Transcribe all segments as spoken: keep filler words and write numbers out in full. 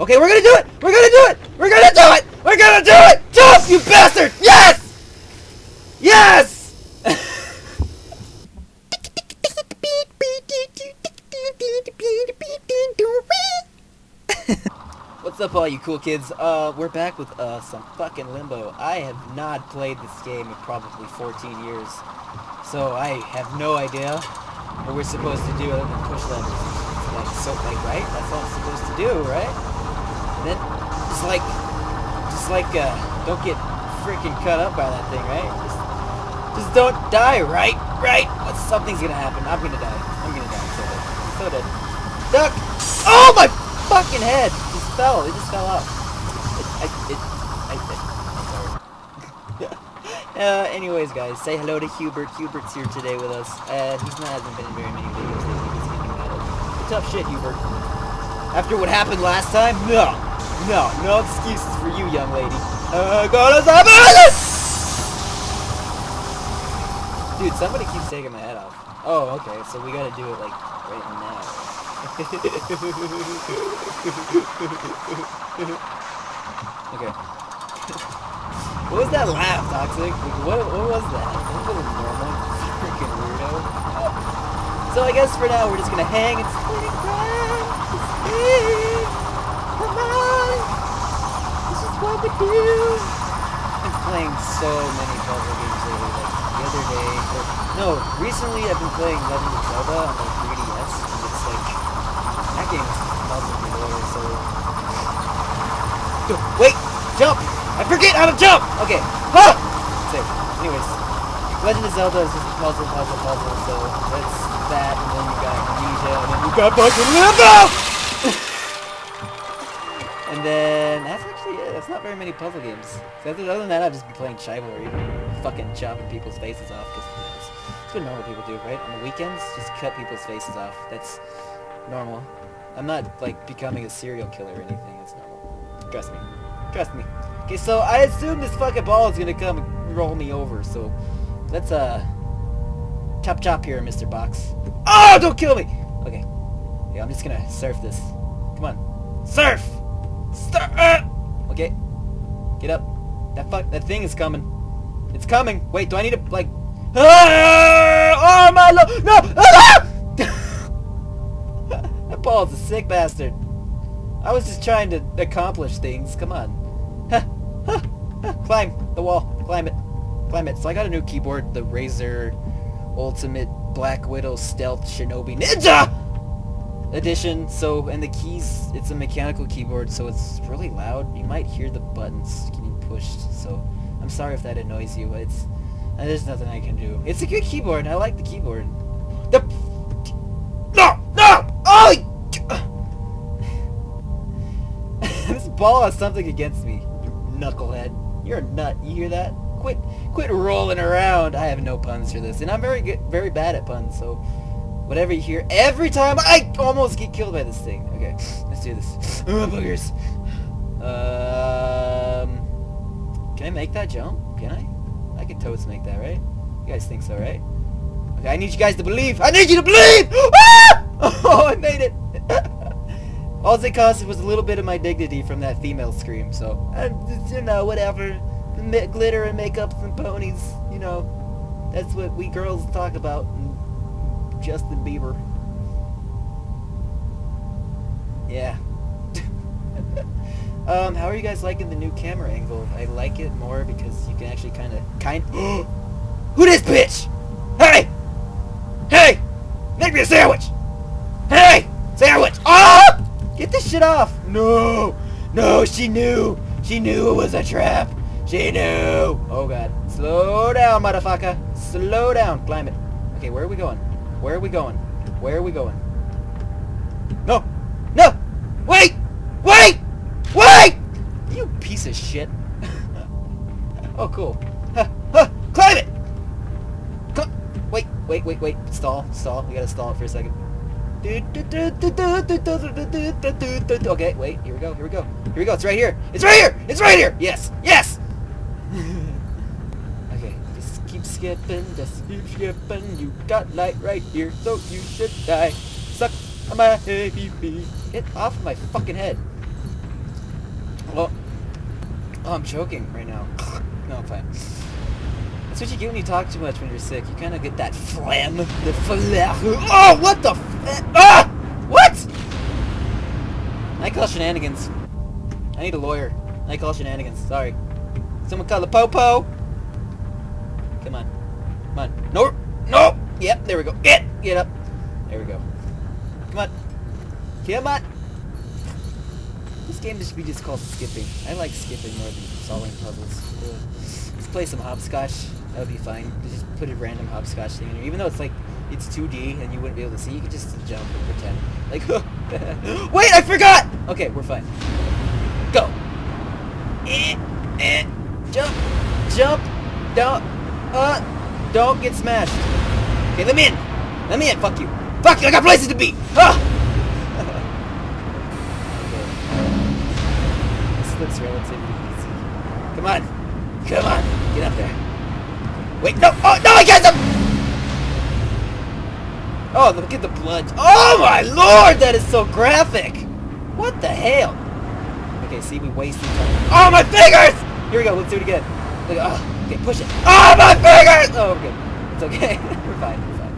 Okay, we're gonna do it! We're gonna do it! We're gonna do it! We're gonna do it! Jump, you bastard! Yes! Yes! What's up, all you cool kids? Uh, we're back with, uh, some fucking Limbo. I have not played this game in probably fourteen years. So I have no idea what we're supposed to do other than push levers. Like, so, like, right? That's all I'm supposed to do, right? And then, just like, just like, uh, don't get freaking cut up by that thing, right? Just, just don't die, right? Right? Well, something's gonna happen. I'm gonna die. I'm gonna die. So dead. So dead. Duck! Oh, my fucking head! It just fell. It just fell off. I, it, I, it, I'm sorry. uh, anyways, guys, say hello to Hubert. Hubert's here today with us. Uh, he's not, hasn't been in very many videos lately. He's thinking about it. Tough shit, Hubert. After what happened last time? No! No, no excuses for you, young lady. Uh, gotta stop it! Dude, somebody keeps taking my head off. Oh, okay, so we gotta do it, like, right now. Okay. What was that laugh, Toxic? Like, what, what was that? That was normal. Freaking weirdo. Oh. So I guess for now, we're just gonna hang and split and cry. What we do? I'm playing so many puzzle games lately. Like the other day, or, no, recently I've been playing Legend of Zelda on like three D S, and it's like that game is puzzle controller. So wait, jump! I forget how to jump. Okay, huh? So, anyways, Legend of Zelda is just puzzle, puzzle, puzzle. So that's that, and then you got Ninja, and then you got Buc-a-Limbo. And then, that's actually it. That's not very many puzzle games. So other than that, I've just been playing Chivalry. Fucking chopping people's faces off. Because that's what normal people do, right? On the weekends, just cut people's faces off. That's normal. I'm not, like, becoming a serial killer or anything. That's normal. Trust me. Trust me. Okay, so I assume this fucking ball is going to come and roll me over. So, let's, uh... chop chop here, Mister Box. Oh, don't kill me! Okay. Yeah, I'm just going to surf this. Come on. Surf! Start. Okay, get up. That fuck. That thing is coming. It's coming. Wait, do I need to like? Ah! Oh my lord! No! Ah! That ball's a sick bastard. I was just trying to accomplish things. Come on. Huh. Huh. Huh. Climb the wall. Climb it. Climb it. So I got a new keyboard, the Razer Ultimate Black Widow Stealth Shinobi Ninja edition. So, and the keys, it's a mechanical keyboard, so it's really loud. You might hear the buttons getting pushed, so I'm sorry if that annoys you, but it's, there's nothing I can do. It's a good keyboard. I like the keyboard. The no no oh This ball has something against me, you knucklehead. You're a nut. You hear that? Quit quit rolling around. I have no puns for this, and I'm very good very bad at puns, so whatever you hear, every time I almost get killed by this thing. Okay, let's do this. Oh, boogers. Um, can I make that jump? Can I? I can totes make that, right? You guys think so, right? Okay, I need you guys to believe. I need you to believe! Ah! Oh, I made it. All it cost was a little bit of my dignity from that female scream, so, I, you know, whatever. Glitter and makeups and ponies, you know, that's what we girls talk about. Justin Bieber. Yeah. um, how are you guys liking the new camera angle? I like it more because you can actually kind of, kind. Who this bitch? Hey! Hey! Make me a sandwich! Hey! Sandwich! Ah! Get this shit off! No! No! She knew! She knew it was a trap! She knew! Oh god! Slow down, motherfucker! Slow down! Climb it. Okay, where are we going? Where are we going? Where are we going? No! No! Wait! Wait! Wait! You piece of shit. Oh, cool. Huh, huh, climb it! Cl wait, wait, wait, wait. Stall, stall. We gotta stall it for a second. Okay, wait. Here we go, here we go. Here we go. It's right here. It's right here! It's right here! Yes! Yes! Skipping, just keep skipping. You got light right here, so you should die. Suck on my heavy feet. Get off my fucking head. Well, oh, I'm choking right now. No, I'm fine. That's what you get when you talk too much when you're sick. You kind of get that phlegm. The phlegm. Oh, what the f- Ah! What? I call shenanigans. I need a lawyer. I call shenanigans. Sorry. Someone call the popo. Come on. Come on. No! No! Yep, there we go. Get! Get up. There we go. Come on. Come on. This game should be just called skipping. I like skipping more than solving puzzles. Let's play some hopscotch. That would be fine. Just put a random hopscotch thing in here. Even though it's like, it's two D and you wouldn't be able to see, you could just jump and pretend. Like, wait, I forgot! Okay, we're fine. Go! Eh, eh, jump! Jump! Don't, uh, don't get smashed. Okay, let me in! Let me in, fuck you! Fuck you, I got places to be! Ah! Okay. This looks relatively easy. Come on! Come on! Get up there! Wait, no! Oh, no, I got them! Oh, look at the blood! Oh my lord, that is so graphic! What the hell? Okay, see, we wasted time. Oh, my fingers! Here we go, let's do it again. Look, oh, okay, push it. Oh, my fingers! Oh, okay. It's okay. We're fine, we're fine.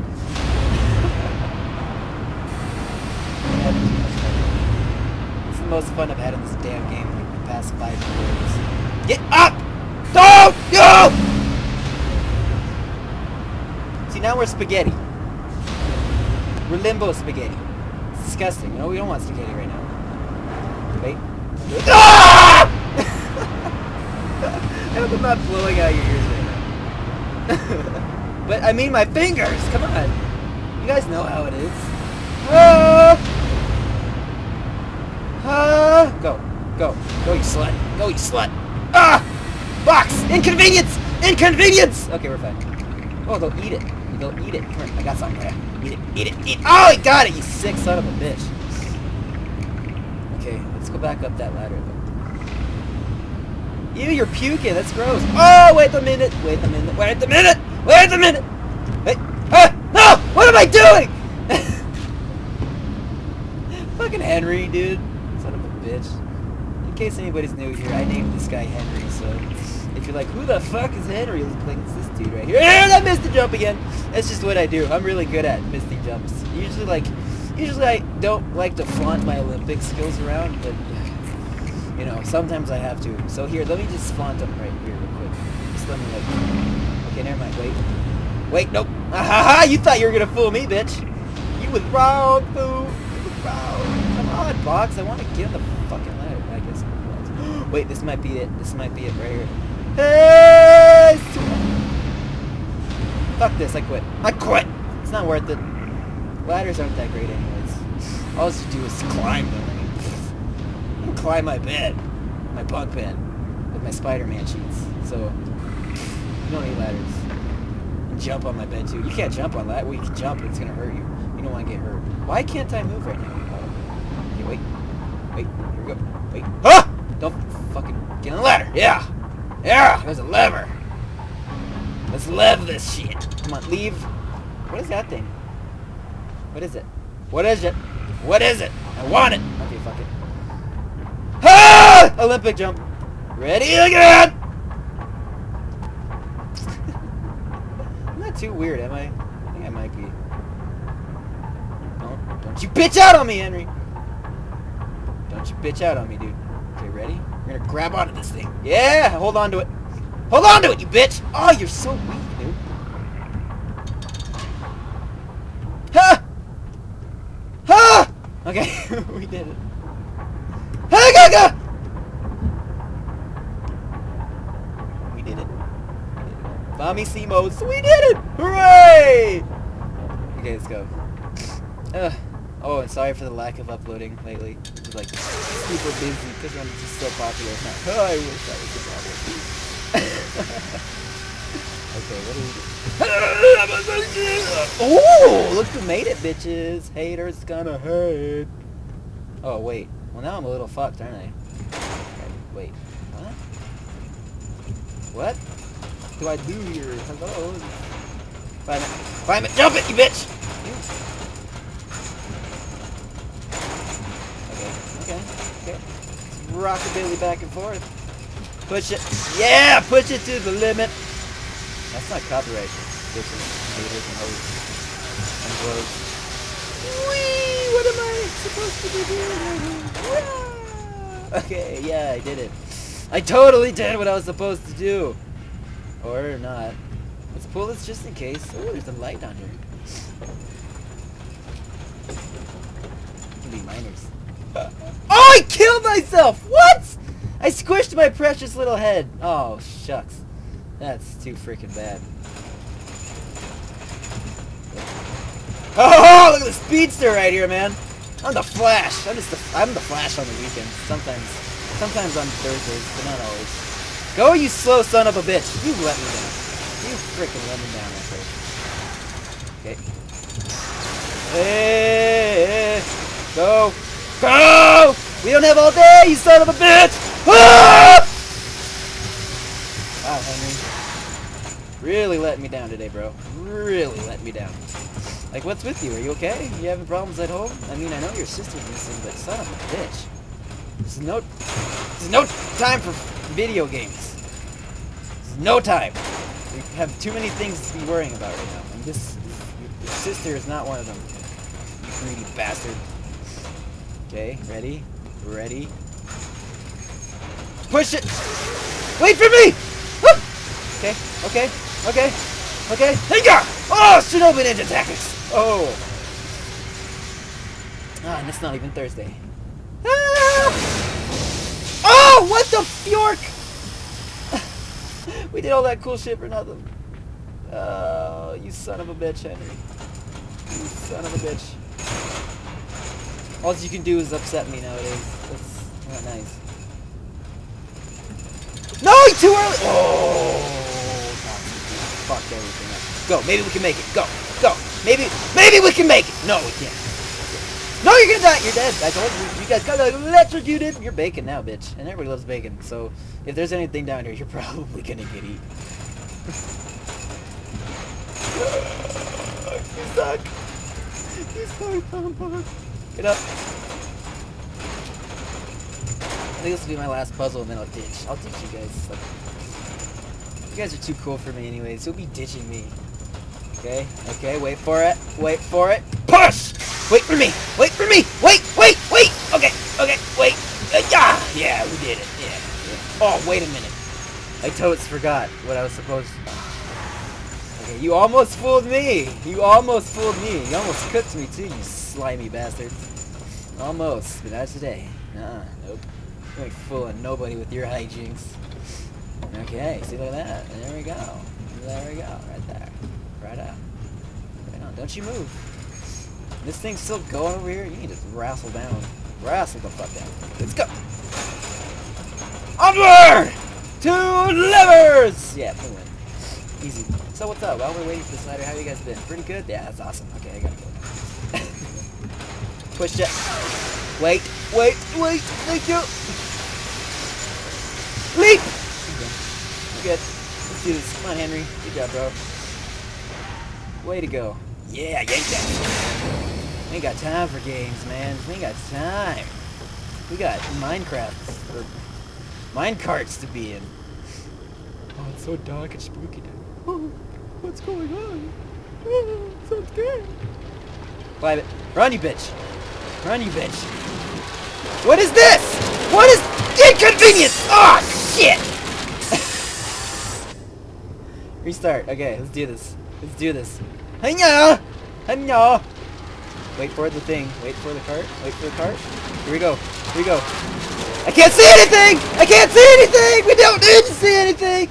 This is the most fun I've had in this damn game in like the past five years. Get up! Don't you! See, now we're spaghetti. We're limbo spaghetti. It's disgusting. No, we don't want spaghetti right now. Wait. Ah! I hope I'm not blowing out your ears right now. But I mean my fingers! Come on! You guys know how it is. Ah! Ah! Go. Go. Go, you slut. Go, you slut. Ah! Box! Inconvenience! Inconvenience! Okay, we're fine. Oh, they'll eat it. They'll eat it. Come on, I got something there. Eat it, eat it, eat it. Oh, I got it, you sick son of a bitch. Okay, let's go back up that ladder though. Ew, you're puking, that's gross. Oh, wait a minute, wait a minute, wait a minute, wait a minute! Wait, ah, no! What am I doing? Fucking Henry, dude. Son of a bitch. In case anybody's new here, I named this guy Henry, so if you're like, who the fuck is Henry? Like, it's this dude right here. And I missed the jump again! That's just what I do. I'm really good at missing jumps. Usually, like, Usually I don't like to flaunt my Olympic skills around, but, you know, sometimes I have to. So here, let me just flaunt them right here real quick. Just let me, like, okay, never mind, wait. Wait, nope. Ahaha, you thought you were gonna fool me, bitch. You was wrong, fool. You was wrong. Come on, Box, I want to get on the fucking ladder. I guess I'm wait, this might be it. This might be it right here. Hey! Fuck this, I quit. I quit! It's not worth it. Ladders aren't that great anyways. All I have to do is climb them. I can climb my bed. My bunk bed. With my Spider-Man sheets. So, you don't need ladders. And jump on my bed too. You can't jump on that. Well, you can jump, it's gonna hurt you. You don't wanna get hurt. Why can't I move right now? Okay, wait. Wait, here we go. Wait. Ah! Don't fucking get on the ladder. Yeah! Yeah! There's a lever. Let's lev this shit. Come on, leave. What is that thing? What is it? What is it? What is it? I want it! Okay, fuck it. Ah! Olympic jump. Ready again! I'm not too weird, am I? I think I might be. No, don't you bitch out on me, Henry! Don't you bitch out on me, dude. Okay, ready? We're gonna grab onto this thing. Yeah! Hold on to it. Hold on to it, you bitch! Oh, you're so weak, dude. Okay, we did it. Hey, go, go! We did it. Mommy Semos, we did it! Hooray! Okay, let's go. Uh, oh, and sorry for the lack of uploading lately. It's like super busy because I'm just so popular now. Oh, I wish that was so popular. Okay, what do we do? Oh, look who made it, bitches! Haters gonna hate. Oh wait, well now I'm a little fucked, aren't I? Okay, wait, what? What do I do here? Hello? Climb it! Climb it! Jump it, you bitch! Okay, okay, okay. rockabilly back and forth. Push it. Yeah, push it to the limit. That's not copyright. This is haters and hoes and bros. Wee! What am I supposed to be doing? Yeah. Okay, yeah, I did it. I totally did what I was supposed to do. Or not. Let's pull this just in case. Oh, there's a light on here. It can be miners. Uh, oh, I killed myself! What?! I squished my precious little head. Oh, shucks. That's too freaking bad. Oh, look at the speedster right here, man. I'm the Flash. I'm just the, I'm the Flash on the weekends. Sometimes. Sometimes on Thursdays, but not always. Go, you slow son of a bitch. You let me down. You freaking let me down, that bitch. Okay. Hey, hey, hey. Go. Go! We don't have all day, you son of a bitch! Ah! Wow, Henry. Really let me down today, bro. Really let me down. Like, what's with you? Are you okay? You having problems at home? I mean, I know your sister's missing, but son of a bitch. There's no... There's no time for video games. There's no time. We have too many things to be worrying about right now. And this... Your sister is not one of them. You greedy bastard. Okay, ready? Ready? Push it! Wait for me! Woo! Okay, okay, okay, okay. There you go! Oh, Shinobi Ninja Tactics! Oh! Ah, and it's not even Thursday. Ah! Oh, what the fjork! We did all that cool shit for nothing. Oh, you son of a bitch, Henry. You son of a bitch. All you can do is upset me nowadays. That's not nice. No, too early! Oh, God. Fuck everything up. Go, maybe we can make it. Go, go. Maybe, maybe we can make it. No, we can't. No, you're gonna die. You're dead. I told you, you guys got electrocuted. You're bacon now, bitch. And everybody loves bacon. So if there's anything down here, you're probably gonna get eaten. You suck. You suck, Tom. Get up. I think this will be my last puzzle, and then I'll ditch. I'll ditch you guys. Like, you guys are too cool for me anyways. You'll be ditching me. Okay, okay, wait for it. Wait for it. Push! Wait for me! Wait for me! Wait, wait, wait! Okay, okay, wait. Yeah, yeah, we did it. Yeah, yeah. Oh, wait a minute. I totes forgot what I was supposed to... Okay, you almost fooled me! You almost fooled me. You almost cooked me, too, you slimy bastard. Almost, but not today. Nuh-uh, nope. You're like fooling nobody with your hijinks. Okay, see, look at that. There we go. There we go. Right there. Right up. Right on. Don't you move. This thing's still going over here. You need to wrestle down. Wrestle the fuck down. Let's go. Onward! Two livers! Yeah, put one. Easy. So what's up? While we're waiting for the slider, how you guys been? Pretty good? Yeah, that's awesome. Okay, I gotta go now. Push it. Wait. Wait, wait, thank you! Leap! Okay. Good. Let's do this. Come on, Henry. Good job, bro. Way to go. Yeah, yank that! We ain't got time for games, man. We ain't got time. We got Minecrafts, or minecarts to be in. Oh, it's so dark and spooky down here. Oh, what's going on? Oh, I'm so scared. Climb it. Run, you bitch! Run, you bitch! What is this? What is inconvenience? Oh shit! Restart. Okay, let's do this. Let's do this. Hiya! Hiya! Wait for the thing. Wait for the cart. Wait for the cart. Here we go. Here we go. I can't see anything! I can't see anything! We don't need to see anything!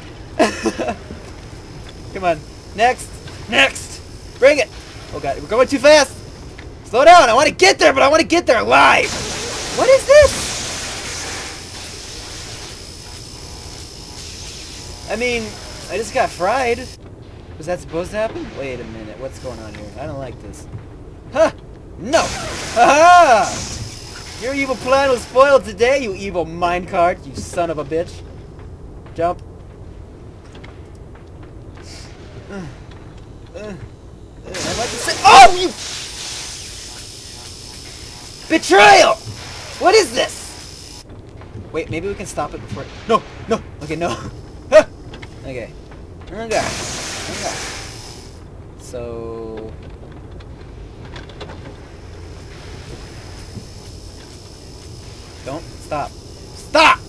Come on. Next! Next! Bring it! Oh god, we're going too fast! Slow down! I want to get there, but I want to get there alive! What is this? I mean, I just got fried. Was that supposed to happen? Wait a minute, what's going on here? I don't like this. Huh! No! Haha! Your evil plan was foiled today, you evil minecart, you son of a bitch. Jump. Uh, uh, uh, I like to say- Oh! You... Betrayal! What is this? Wait, maybe we can stop it before it... No! No! Okay, no! Okay. Turn down. Turn down. So... Don't stop. Stop!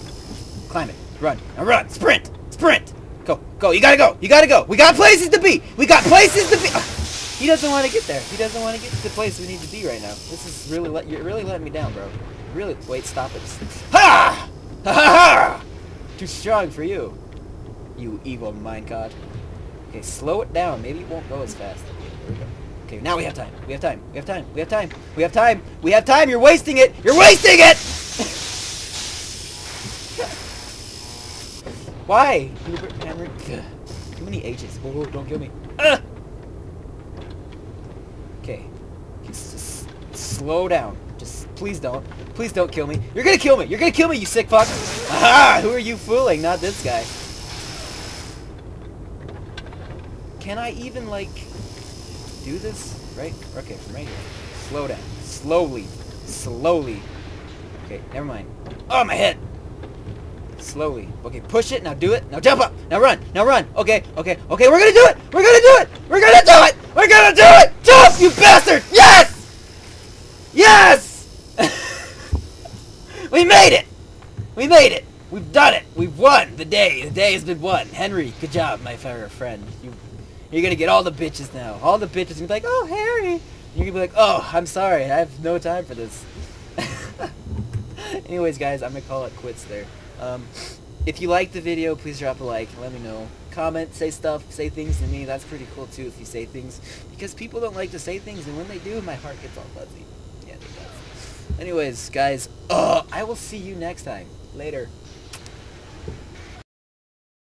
Climb it. Run. Now run! Sprint! Sprint! Go. Go. You gotta go. You gotta go. We got places to be! We got places to be! Oh. He doesn't want to get there. He doesn't want to get to the place we need to be right now. This is really let you're really letting me down, bro. Really, wait, stop it. Ha! Ha ha ha! Too strong for you, you evil mind god. Okay, slow it down. Maybe it won't go as fast. There we go. Okay, now we have time. We have time. We have time. We have time. We have time. We have time. You're wasting it. You're wasting it. Why? Too many H's. Oh, don't kill me. Ugh. Okay, just slow down. Just please don't. Please don't kill me. You're gonna kill me. You're gonna kill me, you sick fuck. Ah, who are you fooling? Not this guy. Can I even, like, do this? Right? Okay, from right here. Slow down. Slowly. Slowly. Okay, never mind. Oh, my head! Slowly. Okay, push it. Now do it. Now jump up. Now run. Now run. Okay, okay, okay. We're gonna do it. We're gonna do it. We're gonna do it. We're gonna do it. Jump, you bastard. Yes! Yes! We made it! We made it! We've done it! We've won the day! The day has been won! Henry, good job, my fair friend. You, you're gonna get all the bitches now. All the bitches are gonna be like, oh, Harry! And you're gonna be like, oh, I'm sorry, I have no time for this. Anyways, guys, I'm gonna call it quits there. Um, if you liked the video, please drop a like and let me know. Comment, say stuff, say things to me. That's pretty cool, too, if you say things. Because people don't like to say things, and when they do, my heart gets all fuzzy. Anyways, guys, uh, I will see you next time. Later.